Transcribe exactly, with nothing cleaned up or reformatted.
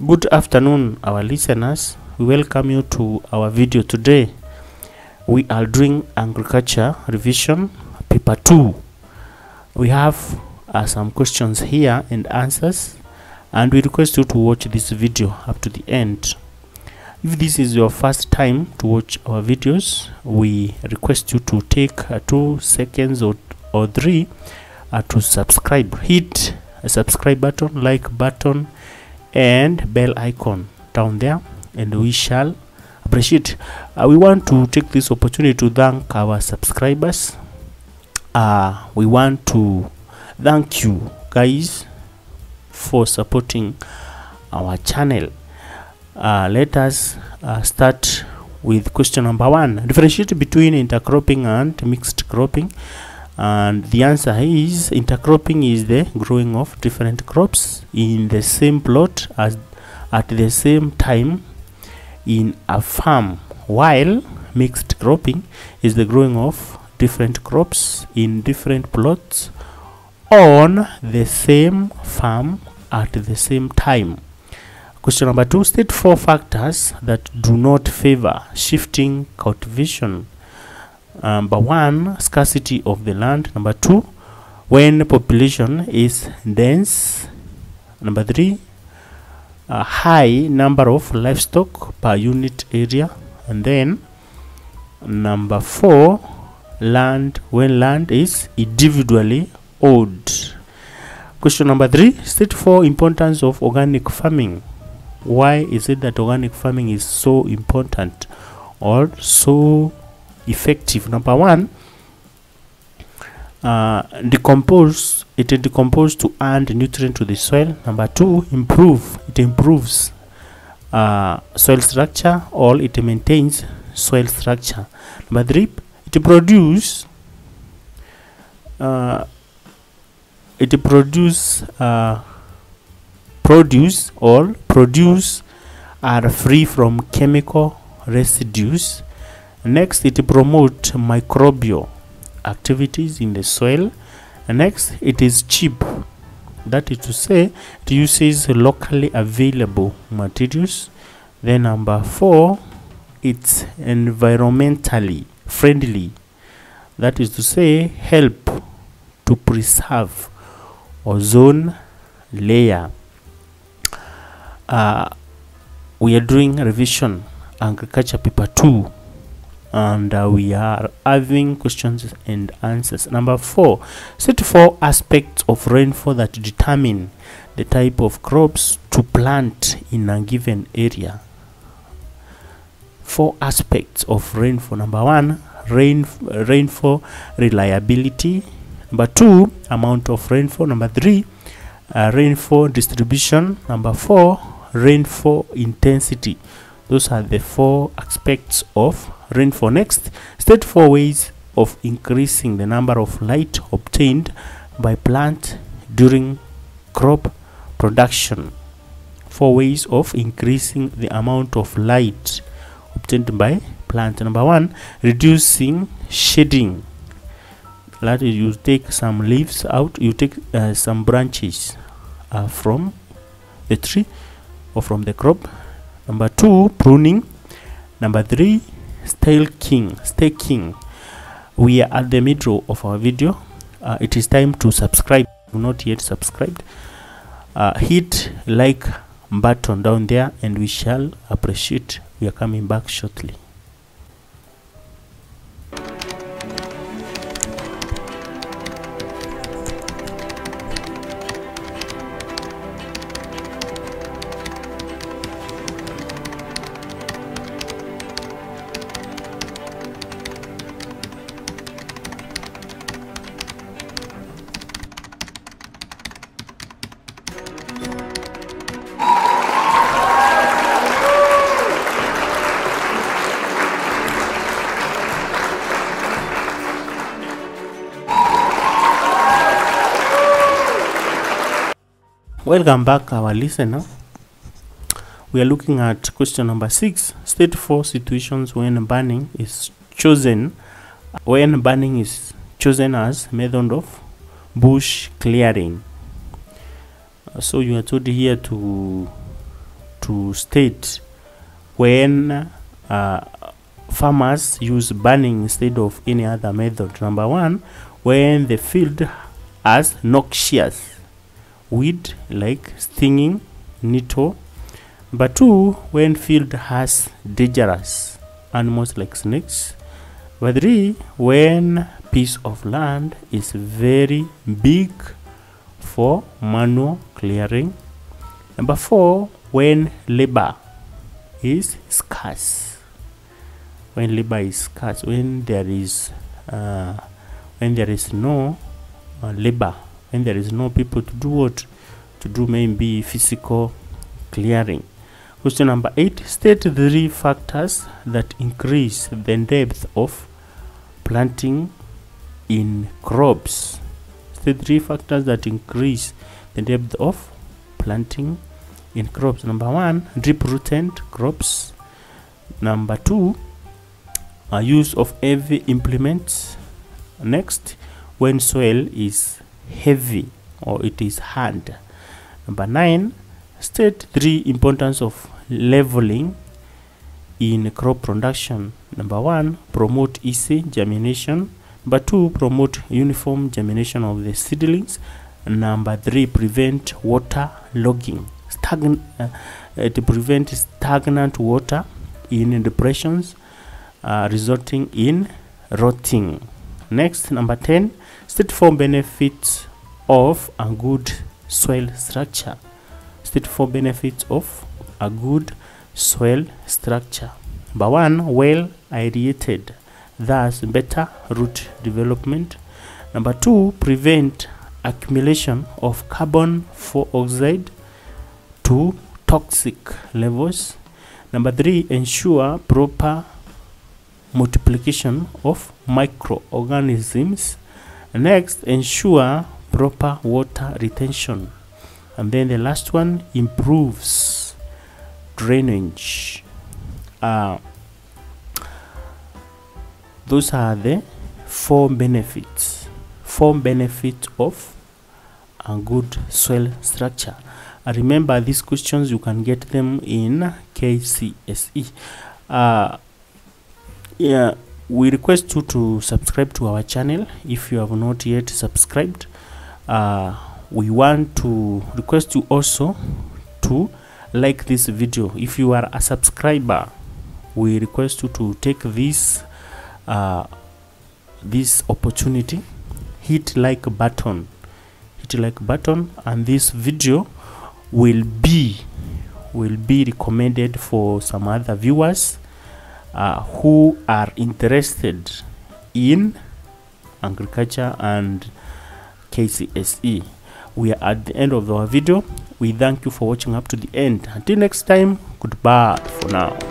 Good afternoon, our listeners. We welcome you to our video today. We are doing agriculture revision paper two. We have uh, some questions here and answers, and we request you to watch this video up to the end. If this is your first time to watch our videos, we request you to take uh, two seconds or, or three uh, to subscribe. Hit a subscribe button, like button, and bell icon down there, and we shall appreciate. Uh, we want to take this opportunity to thank our subscribers. Uh, we want to thank you guys for supporting our channel. Uh, let us uh, start with question number one. Differentiate between intercropping and mixed cropping. And the answer is intercropping is the growing of different crops in the same plot as at the same time in a farm, while mixed cropping is the growing of different crops in different plots on the same farm at the same time. Question number two, state four factors that do not favor shifting cultivation. Number one, scarcity of the land. Number two, when population is dense. Number three, a high number of livestock per unit area. And then number four, land when land is individually owned. Question number three, state four importance of organic farming. Why is it that organic farming is so important or so effective? Number one, uh, decompose it decomposes to add nutrient to the soil. Number two, improve it improves uh, soil structure, or it maintains soil structure. Number three, it produces uh, it produce uh, produce or produce are free from chemical residues. Next, it promotes microbial activities in the soil. Next, it is cheap. That is to say, it uses locally available materials. Then number four, it's environmentally friendly. That is to say, help to preserve ozone layer. Uh, we are doing revision agriculture paper two. And uh, we are having questions and answers. Number four, set four aspects of rainfall that determine the type of crops to plant in a given area. Four aspects of rainfall. Number one, rain rainfall reliability. Number two, amount of rainfall. Number three, uh, rainfall distribution. Number four, rainfall intensity. Those are the four aspects of rainfall. Next, state four ways of increasing the number of light obtained by plant during crop production. Four ways of increasing the amount of light obtained by plant. Number one, reducing shading. That is, you take some leaves out, you take uh, some branches uh, from the tree or from the crop. Number two, pruning. Number three, staking. Staking. We are at the middle of our video. Uh, it is time to subscribe. Not yet subscribed. Uh, hit like button down there, and we shall appreciate. We are coming back shortly. Welcome back, our listener. We are looking at question number six. State four situations when burning is chosen, when burning is chosen as method of bush clearing. So you are told here to to state when uh, farmers use burning instead of any other method. Number one, when the field has noxious weed like stinging nettle. Number two, when field has dangerous animals like snakes. Number three, when piece of land is very big for manual clearing. Number four, when labor is scarce. When labor is scarce, when there is uh, when there is no uh, labor, when there is no people to do what to do, maybe physical clearing. Question number eight: state three factors that increase the depth of planting in crops. State three factors that increase the depth of planting in crops. Number one, deep rooted crops. Number two, a use of heavy implements. Next, when soil is heavy or it is hard. Number nine, state three importance of leveling in crop production. Number one, promote easy germination. Number two, promote uniform germination of the seedlings. Number three, prevent water logging. Stagn uh, uh, to prevent stagnant water in depressions uh, resulting in rotting. Next, number ten, state four benefits of a good soil structure. State four benefits of a good soil structure. Number one, well aerated, thus better root development. Number two, prevent accumulation of carbon dioxide to toxic levels. Number three, ensure proper multiplication of microorganisms. Next, ensure proper water retention. And then the last one, improves drainage. Uh, those are the four benefits four benefits of a good soil structure. Uh, remember, these questions you can get them in K C S E. Uh, yeah, we request you to subscribe to our channel if you have not yet subscribed. Uh, we want to request you also to like this video. If you are a subscriber, we request you to take this uh, this opportunity, hit like button hit like button and this video will be will be recommended for some other viewers uh, who are interested in agriculture and K C S E. We are at the end of our video. We thank you for watching up to the end. Until next time, goodbye for now.